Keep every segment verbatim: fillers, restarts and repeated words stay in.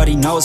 Everybody knows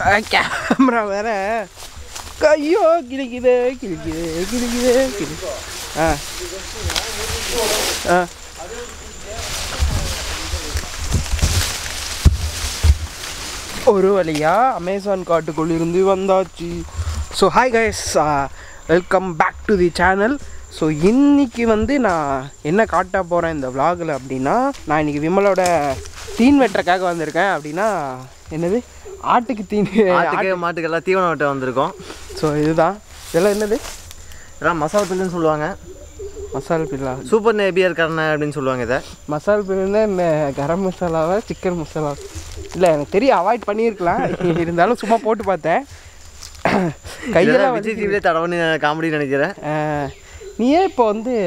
camera मेरा है कहियो गिले गिले गिले गिले गिले गिले गिले हाँ हाँ और वालिया अमेज़न कार्ट कोली रुंदी बंदा ची so hi guys welcome back to the channel so इन्निकी वंदी ना इन्ना काटा पोरा इंदा व्लॉग ला अपनी ना ना इन्निकी विमलोड तीन वेटर क्या को अंदर क्या अपनी ना इन्हें भी आटे की तीन आटे माटे के लाती वाला वाटे अंदर को तो ये था चला इन्हें दे राम मसाल पिलन सुलवाएंगे मसाल पिला सुपर ने बियर करना है अपने सुलवाएंगे था मसाल पिलने में गरम मसाला वाला चिकन मसाला लेने तेरी आवाज़ पनीर कला इरिंदालो सुपर पोट पाता है कई जगह बिजी जीवले तारावनी कामड़ी नहीं जरा नहीं है पौंधे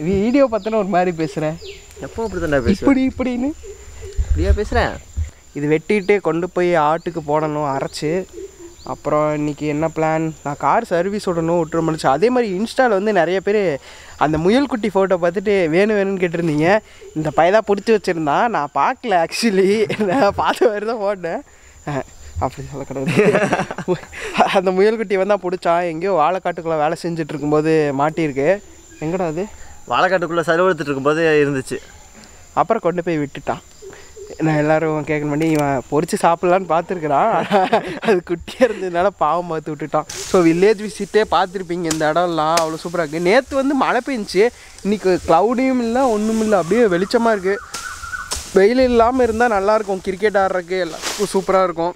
वीडियो पत இது வெட்டிட்டு கொண்டு போய் ஆட்டுக்கு போடணும் அரைச்சு அப்புறம் இன்றைக்கி என்ன பிளான் நான் கார் சர்வீஸ் விடணும் விட்டுற முடிச்சு அதே மாதிரி இன்ஸ்டாவில் வந்து நிறைய பேர் அந்த முயல் குட்டி ஃபோட்டோ பார்த்துட்டு வேணும் வேணும்னு கேட்டிருந்தீங்க இந்த பையதான் பிடிச்சி வச்சுருந்தான் நான் பார்க்கல ஆக்சுவலி நான் பார்த்த மாதிரி தான் போட்டேன் அப்படி சொல்ல கிடையாது அந்த முயல் குட்டி வந்து தான் பிடிச்சான் எங்கேயோ வாழைக்காட்டுக்குள்ளே வேலை செஞ்சுட்டு இருக்கும்போது மாட்டியிருக்கு எங்கடா அது வாழைக்காட்டுக்குள்ளே செலவெடுத்துட்டு இருக்கும்போது இருந்துச்சு அப்புறம் கொண்டு போய் விட்டுட்டான் நான் எல்லோரும் கேட்கணும் பண்ணி இவன் பொறிச்சு சாப்பிட்லான்னு பார்த்துருக்குறான் அது குட்டியாக இருந்ததுனால பாவம் பார்த்து விட்டுட்டான் ஸோ வில்லேஜ் விசிட்டே பார்த்துருப்பீங்க இந்த இடம்லாம் அவ்வளோ சூப்பராக இருக்குது நேற்று வந்து மழை பெஞ்சிச்சு இன்றைக்கி க்ளவுடியும் இல்லை ஒன்றும் இல்லை அப்படியே வெளிச்சமாக இருக்குது வெயில் இல்லாமல் இருந்தால் நல்லாயிருக்கும் கிரிக்கெட் ஆடுறதுக்கு எல்லாருக்கும் சூப்பராக இருக்கும்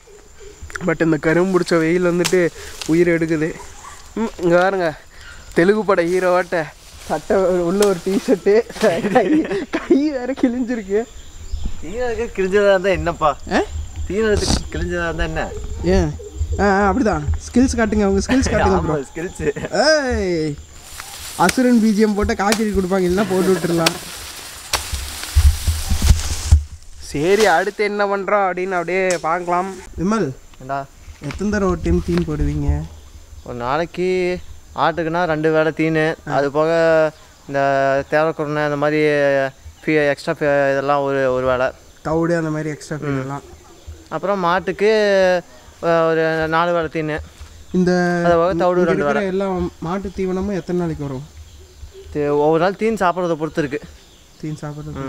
பட் இந்த கரும்பு பிடிச்ச வெயில் வந்துட்டு உயிர் எடுக்குது இங்கே பாருங்க தெலுங்கு பட ஹீரோட்ட சட்டை உள்ள ஒரு டிஷர்ட்டு கை வேறு கிழிஞ்சிருக்கு தீனத்துக்கு கிழிஞ்சதாக இருந்தால் என்னப்பா ஆ தீனத்துக்கு கிழிஞ்சதாக இருந்தால் என்ன ஏ ஆ அப்படிதான் ஸ்கில்ஸ் காட்டுங்க உங்கள் ஸ்கில்ஸ் காட்டுங்க ப்ரோ ஸ்கில்ஸ் ஏய் அசுரன் பிஜிஎம் போட்டால் காய்கறி கொடுப்பாங்க இல்லைன்னா போட்டு விட்டுடலாம் சரி அடுத்து என்ன பண்ணுறோம் அப்படின்னு அப்படியே பார்க்கலாம் விமல் ஏண்டா எத்தனை தடவை ஒரு டைம் தீன் போடுவீங்க ஒரு நாளைக்கு ஆட்டுக்குன்னா ரெண்டு வேளை தீனு அது போக இந்த தேவைக்குறனை அந்த மாதிரி ஃபீ எக்ஸ்ட்ரா ஃபீ இதெல்லாம் ஒரு ஒரு வேலை தவுடு அந்த மாதிரி எக்ஸ்ட்ரா ஃபீ இதெல்லாம் அப்புறம் மாட்டுக்கு ஒரு நாலு வேலை தீனு இந்த தவுடு ரெண்டு வேலை எல்லாம் மாட்டு தீவனமும் எத்தனை நாளைக்கு வரும் ஒவ்வொரு நாள் தீன் சாப்பிட்றத பொறுத்து இருக்குது தீன் சாப்பிட்றது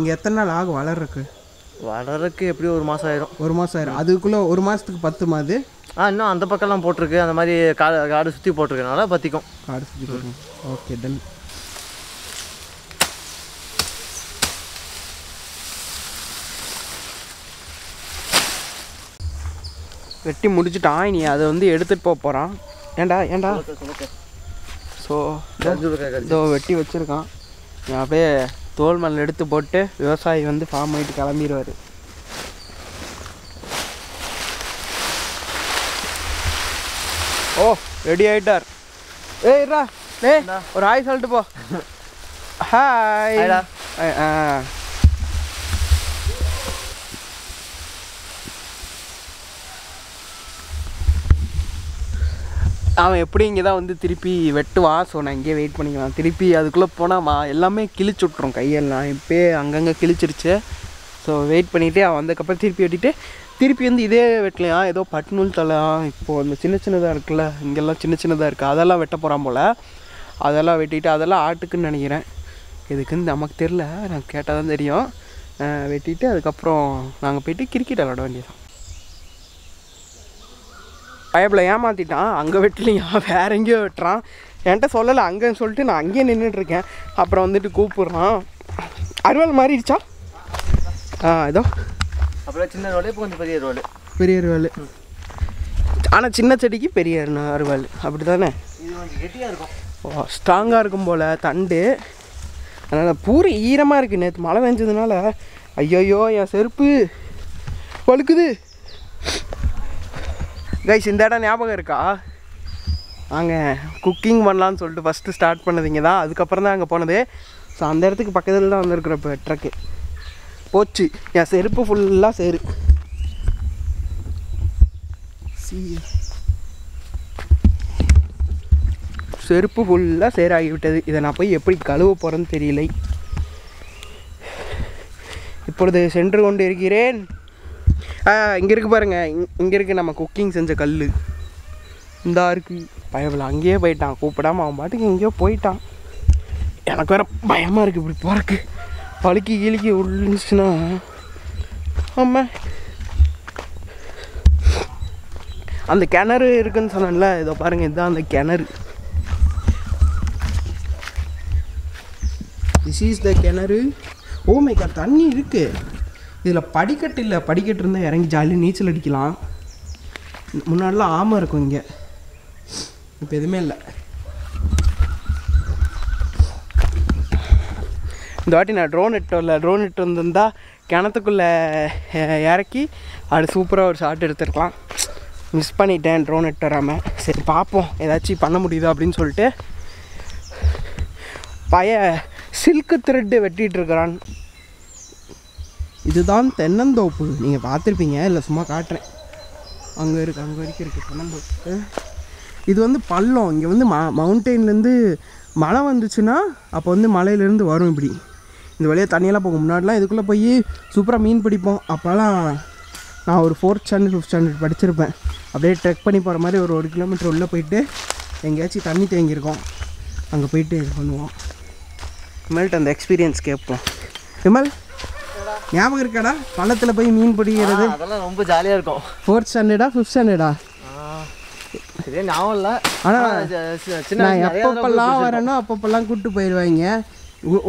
இங்கே எத்தனை நாள் ஆகும் வளர்றதுக்கு வளர்றதுக்கு எப்படி ஒரு மாதம் ஆயிரும் ஒரு மாதம் ஆயிரும் அதுக்குள்ளே ஒரு மாதத்துக்கு பத்து மாது ஆ இன்னும் அந்த பக்கம்லாம் போட்டிருக்கு அந்த மாதிரி காடு காடு சுற்றி போட்டிருக்கனால பற்றிக்கும் காடு சுற்றி போட்டிருக்கோம் ஓகே தென் வெட்டி முடிச்சுட்டான் நீ அதை வந்து எடுத்துகிட்டு போக போகிறான் ஏண்டா ஏண்டா ஸோ இதோ வெட்டி வச்சுருக்கான் நான் அப்படியே தோல் மணல் எடுத்து போட்டு விவசாயி வந்து ஃபார்ம் ஆகிட்டு கிளம்பிடுவார் ஓ ரெடி ஆகிட்டார் ஏய் ரா ஏ ஒரு ஹாய் சொல்லிட்டு போ ஹாய் ஆ அவன் எப்படி இங்கே தான் வந்து திருப்பி வெட்டுவான் ஸோ நான் இங்கேயே வெயிட் பண்ணிக்கலாம் திருப்பி அதுக்குள்ளே போனால் மா எல்லாமே கிழிச்சு விட்ரும் கையெல்லாம் இப்போயே அங்கங்கே கிழிச்சிருச்சு ஸோ வெயிட் பண்ணிவிட்டு அவன் வந்ததுக்கப்புறம் திருப்பி வெட்டிட்டு திருப்பி வந்து இதே வெட்டலையா ஏதோ பட்டுநூல் தலை இப்போது அந்த சின்ன சின்னதாக இருக்குல்ல இங்கெல்லாம் சின்ன சின்னதாக இருக்குது அதெல்லாம் வெட்ட போகிறான் போல் அதெல்லாம் வெட்டிட்டு அதெல்லாம் ஆட்டுக்குன்னு நினைக்கிறேன் எதுக்குன்னு நமக்கு தெரில நான் கேட்டால் தான் தெரியும் வெட்டிட்டு அதுக்கப்புறம் நாங்கள் போய்ட்டு கிரிக்கெட் விளாட வேண்டியதான் பயப்பில் ஏமாற்றிட்டான் அங்கே வெட்டலையா வேற எங்கேயோ வெட்டுறான் என்கிட்ட சொல்லலை அங்கேன்னு சொல்லிட்டு நான் அங்கேயே நின்றுட்டுருக்கேன் அப்புறம் வந்துட்டு கூப்பிட்றான் அருவாள் மாறிடுச்சா ஆ ஏதோ அப்புறம் சின்ன ரோல் இப்போ கொஞ்சம் பெரிய ரோல் பெரிய ரோல் ஆனால் சின்ன செடிக்கு பெரிய அருவாள் அப்படி தானே இது கொஞ்சம் கெட்டியாக இருக்கும் ஓ ஸ்ட்ராங்காக இருக்கும் போல் தண்டு அதனால் பூரி ஈரமாக இருக்குது நேற்று மழை பெஞ்சதுனால ஐயோயோ என் செருப்பு வழுக்குது गाइस இந்த இடம் ஞாபகம் இருக்கா? அங்க குக்கிங் பண்ணலாம்னு சொல்லிட்டு ஃபர்ஸ்ட் ஸ்டார்ட் பண்ணதுங்க தான், அதுக்கு அப்புறம் தான் அங்க போனது. சோ அந்த இடத்துக்கு பக்கத்துல தான் வந்திருக்கிறப்ப ட்ரக் போச்சு. என் செருப்பு ஃபுல்லா சேரு. செருப்பு ஃபுல்லாக சேராகிவிட்டது. இதை நான் போய் எப்படி கழுவ போகிறேன்னு தெரியலை. இப்பொழுது சென்று கொண்டு இருக்கிறேன். இங்கே இருக்குது பாருங்கள், இங் இங்கே இருக்குது நம்ம குக்கிங் செஞ்ச கல். இந்தா இருக்குது. பயவில் அங்கேயே போயிட்டான், கூப்பிடாமல் அவன் பாட்டுக்கு எங்கேயோ போயிட்டான். எனக்கு வேறு பயமாக இருக்குது இப்படி போகிறக்கு. பழுக்கி கிழிக்கி விழுந்துச்சுன்னா ஆமாம். அந்த கிணறு இருக்குதுன்னு சொன்னேன்ல, இதை பாருங்கள், இதுதான் அந்த கிணறு. திஸ் இஸ் த கிணறு. ஓ மை காட், தண்ணி இருக்குது. இதில் படிக்கட்டு இல்லை, படிக்கட்டு இருந்தால் இறங்கி ஜாலியாக நீச்சல் அடிக்கலாம். முன்னாடிலாம் ஆமை இருக்கும் இங்கே, இப்போ எதுவுமே இல்லை. இந்த வாட்டி நான் ட்ரோன் இட்டு வரல. ட்ரோன் இட்டு வந்திருந்தால் கிணத்துக்குள்ளே இறக்கி அது சூப்பராக ஒரு ஷாட் எடுத்துருக்கலாம். மிஸ் பண்ணிட்டேன் ட்ரோன் இட்டு வராமல். சரி பார்ப்போம் ஏதாச்சும் பண்ண முடியுதா அப்படின்னு சொல்லிட்டு பய சில்க்கு த்ரெட்டு வெட்டிகிட்டு இருக்கிறான். இதுதான் தென்னந்தோப்பு, நீங்கள் பார்த்துருப்பீங்க, இல்லை சும்மா காட்டுறேன். அங்கே இருக்குது, அங்கே வரைக்கும் இருக்குது தென்னந்தோப்பு. இது வந்து பள்ளம். இங்கே வந்து ம மவுண்டெயின்லேருந்து மழை வந்துச்சுன்னா அப்போ வந்து மலையிலேருந்து வரும் இப்படி இந்த வழியாக தண்ணியெல்லாம் போகும். முன்னாடிலாம் இதுக்குள்ளே போய் சூப்பராக மீன் பிடிப்போம். அப்போலாம் நான் ஒரு ஃபோர்த் ஸ்டாண்டர்ட் ஃபிஃப்த் ஸ்டாண்டர்ட் படிச்சிருப்பேன். அப்படியே ட்ரெக் பண்ணி போகிற மாதிரி ஒரு ஒரு கிலோமீட்டர் உள்ளே போயிட்டு எங்கேயாச்சும் தண்ணி தேங்கியிருக்கோம், அங்கே போயிட்டு இது பண்ணுவோம். விமல்கிட்ட அந்த எக்ஸ்பீரியன்ஸ் கேட்போம். விமல் ஞாபகம் இருக்காடா பள்ளத்தில் போய் மீன் பிடிக்கிறது? அதெல்லாம் ரொம்ப ஜாலியாக இருக்கும். ஃபோர்த் ஸ்டாண்டர்டா ஃபிஃப்த் ஸ்டாண்டர்டா? இதே ஞாபகம் இல்லை. ஆனால் நான் எப்பப்பெல்லாம் வரேனோ அப்பப்பெல்லாம் கூப்பிட்டு போயிடுவாங்க.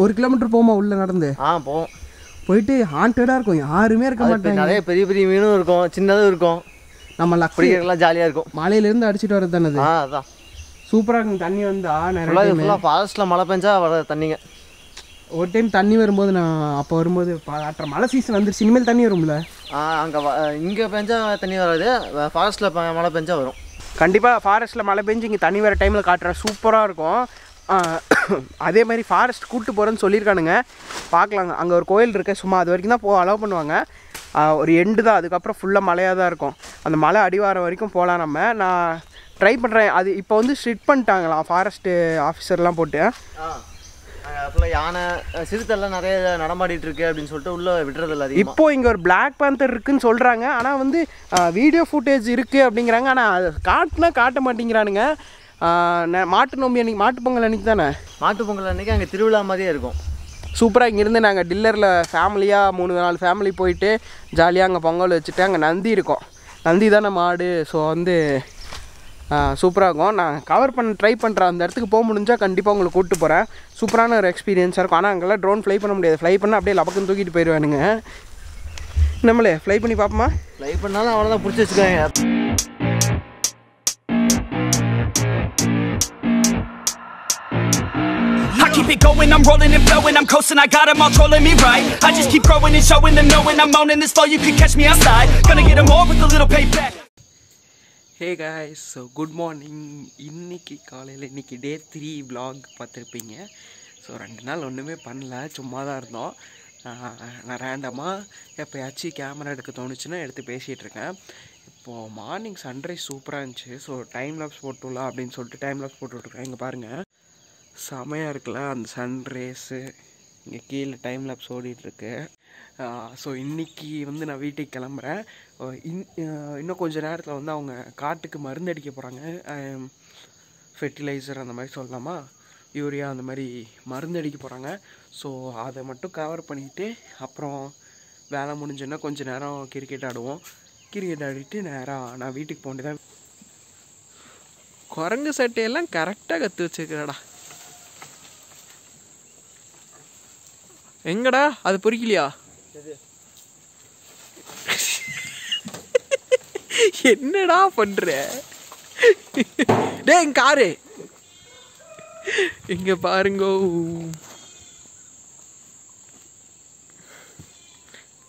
ஒரு கிலோமீட்டர் போமா உள்ளே நடந்து? ஆ போவோம். போயிட்டு ஹாண்டடாக இருக்கும், யாருமே இருக்க மாட்டாங்க. நிறைய பெரிய பெரிய மீனும் இருக்கும், சின்னதும் இருக்கும். நம்ம லக்ஸரிலாம் ஜாலியாக இருக்கும். மலையிலேருந்து அடிச்சுட்டு வர்றது தானே அது? ஆ அதான் சூப்பராக இருக்கும். தண்ணி வந்தா நிறைய ஃபாரஸ்ட்டில் மழை பெஞ்சா வர தண்ணிங்க. ஒரு டைம் தண்ணி வரும்போது நான் அப்போ வரும்போது ஆற்ற மழை சீசன் வந்துருச்சு, இனிமேல் தண்ணி வரும்ல. ஆ அங்கே இங்கே பெஞ்சா தண்ணி வராது, ஃபாரஸ்ட்டில் மழை பெஞ்சா வரும் கண்டிப்பாக. ஃபாரஸ்ட்டில் மழை பெஞ்சு இங்கே தண்ணி வர டைமில் காட்டுற சூப்பராக இருக்கும். அதே மாதிரி ஃபாரஸ்ட் கூப்பிட்டு போகிறேன்னு சொல்லியிருக்கானுங்க, பார்க்கலாங்க. அங்கே ஒரு கோயில் இருக்குது, சும்மா அது வரைக்கும் தான் போ அலோவ் பண்ணுவாங்க. ஒரு எண்டு தான், அதுக்கப்புறம் ஃபுல்லாக மழையாக தான் இருக்கும். அந்த மழை அடிவாரம் வரைக்கும் போகலாம். நம்ம நான் ட்ரை பண்ணுறேன். அது இப்போ வந்து ஸ்ட்ரிட் பண்ணிட்டாங்களாம் ஃபாரஸ்ட்டு ஆஃபீஸர்லாம் போட்டு. ஃபுல்லாக யானை சிறுத்தெல்லாம் நிறைய நடமாடிட்டு இருக்கு அப்படின்னு சொல்லிட்டு உள்ளே விடுறதில்ல. இப்போது இங்கே ஒரு பிளாக் பேந்தர் இருக்குதுன்னு சொல்கிறாங்க, ஆனால் வந்து வீடியோ ஃபுட்டேஜ் இருக்குது அப்படிங்கிறாங்க. ஆனால் அது காட்டினா காட்ட மாட்டேங்கிறானுங்க. மாட்டு நோம்பி அன்றைக்கி, மாட்டு பொங்கல் அன்றைக்கி தானே? மாட்டு பொங்கல் அன்றைக்கி அங்கே திருவிழா மாதிரியே இருக்கும். சூப்பராக இங்கேருந்து நாங்கள் டில்லரில் ஃபேமிலியாக மூணு நாலு ஃபேமிலி போயிட்டு ஜாலியாக அங்கே பொங்கல் வச்சுட்டு, அங்கே நந்தி இருக்கும், நந்தி தானே மாடு. ஸோ வந்து சூப்பராக இருக்கும். நான் கவர் பண்ண ட்ரை பண்ணுறேன். அந்த இடத்துக்கு போக முடிஞ்சால் கண்டிப்பாக உங்களை கூப்பிட்டு போகிறேன். சூப்பரான ஒரு எக்ஸ்பீரியன்ஸாக இருக்கும். ஆனால் அங்கெல்லாம் ட்ரோன் ஃப்ளை பண்ண முடியாது, ஃப்ளை பண்ணால் அப்படியே லபக்குன்னு தூக்கிட்டு போயிடுவானுங்க. நம்மளே ஃப்ளை பண்ணி பார்ப்போமா? ஃப்ளை பண்ணாலும் அவ்வளோதான், பிடிச்சி வச்சுக்கோங்க. Keep going, I'm rolling and blowing, I'm coasting, I got them all trolling me right. I just keep growing and showing them knowing I'm owning this flow, you can catch me outside. Gonna get them all with a little payback. Hey guys, so good morning. இன்னைக்கு காலையில், இன்னைக்கு day three vlog பார்த்துருப்பீங்க. So ரெண்டு நாள் ஒன்றுமே பண்ணல, சும்மா தான் இருந்தோம். நான் ரேண்டமாக எப்போயாச்சும் கேமரா எடுக்க தோணுச்சுன்னா எடுத்து பேசிகிட்ருக்கேன். இப்போது மார்னிங் சன்ரைஸ் சூப்பராக இருந்துச்சு. ஸோ டைம் லாப்ஸ் போட்டுடலாம் அப்படின்னு சொல்லிட்டு டைம் லாப்ஸ் போட்டுட்ருக்கேன். இங்கே பாருங்கள், செமையாக இருக்குல்ல அந்த சன்ரைஸு. இங்கே கீழே டைம் லாப்ஸ் ஓடிட்டுருக்கு. ஸோ இன்றைக்கி வந்து நான் வீட்டுக்கு கிளம்புறேன். இன் இன்னும் கொஞ்சம் நேரத்தில் வந்து அவங்க காட்டுக்கு மருந்து அடிக்க போகிறாங்க. ஃபெர்டிலைசர் அந்த மாதிரி சொல்லலாமா, யூரியா அந்த மாதிரி மருந்து அடிக்க போகிறாங்க. ஸோ அதை மட்டும் கவர் பண்ணிவிட்டு அப்புறம் வேலை முடிஞ்சோன்னா கொஞ்சம் நேரம் கிரிக்கெட் ஆடுவோம். கிரிக்கெட் ஆடிட்டு நேராக நான் வீட்டுக்கு போகணுதான். குரங்கு சட்டையெல்லாம் கரெக்டாக கற்று வச்சுருக்கிறடா. எங்கடா அது பொறிக்கலையா? என்னடா பண்ற? டே எங்க காரு இங்க பாருங்க.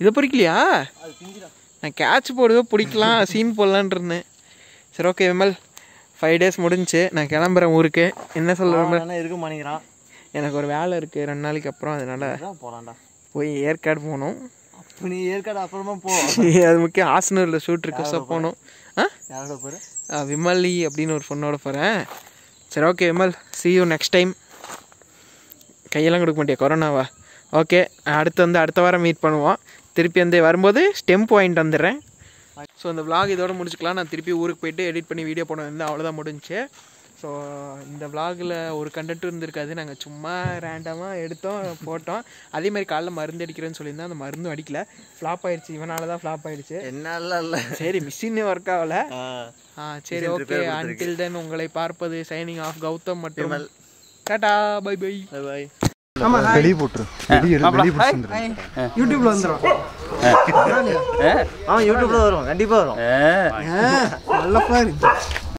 இத பொறிக்கலையா? நான் கேட்ச் போடுவே பிடிக்கலாம் சீன் போடலான்னு இருந்தேன். சரி ஓகே விமல், ஃபைவ் டேஸ் முடிஞ்சு, நான் கிளம்புறேன் ஊருக்கு. என்ன சொல்லுறேன் இருக்க மாட்டேங்கிறான், எனக்கு ஒரு வேலை இருக்குது ரெண்டு நாளைக்கு அப்புறம், அதனால போகலாம்டா போய் ஏற்காடு போகணும். அப்போ நீ ஏற்காடு அப்புறமா போ, அது முக்கியம். ஆசனூரில் ஷூட் இருக்கா போகணும். ஆ யாரோட போகிறேன்? விமலி அப்படின்னு ஒரு பொண்ணோட போகிறேன். சரி okay Vimal, see you next time. கையெல்லாம் கொடுக்க மாட்டியா கொரோனாவா? ஓகே, அடுத்து வந்து அடுத்த வாரம் மீட் பண்ணுவோம். திருப்பி வந்து வரும்போது ஸ்டெம்ப் வாங்கிட்டு வந்துடுறேன். ஸோ அந்த விளாக் இதோட முடிச்சுக்கலாம். நான் திருப்பி ஊருக்கு போயிட்டு எடிட் பண்ணி வீடியோ போட வந்து அவ்வளோதான் முடிஞ்சு. ஸோ இந்த விளாகில் ஒரு கண்டென்ட்டும் இருந்திருக்காது, நாங்கள் சும்மா ரேண்டமாக எடுத்தோம் போட்டோம். அதேமாதிரி காலைல மருந்து அடிக்கிறேன்னு சொல்லியிருந்தேன், அந்த மருந்தும் அடிக்கல, ஃப்ளாப் ஆகிடுச்சு. இவனால் தான் ஃப்ளாப் ஆகிடுச்சு, என்னால இல்லை. சரி மிஷின் ஒர்க் ஆகலை. ஆ சரி ஓகே, until then உங்களை பார்ப்பது சைனிங் ஆஃப் கௌதம் மற்றும் Tata bye bye bye bye. ஆமா வெளிய போட்று, வெளிய வெளிய போட்று, யூடியூப்ல வந்துரும். ஆமா யூடியூப்ல வரும், கண்டிப்பா வரும். நல்ல பாரு.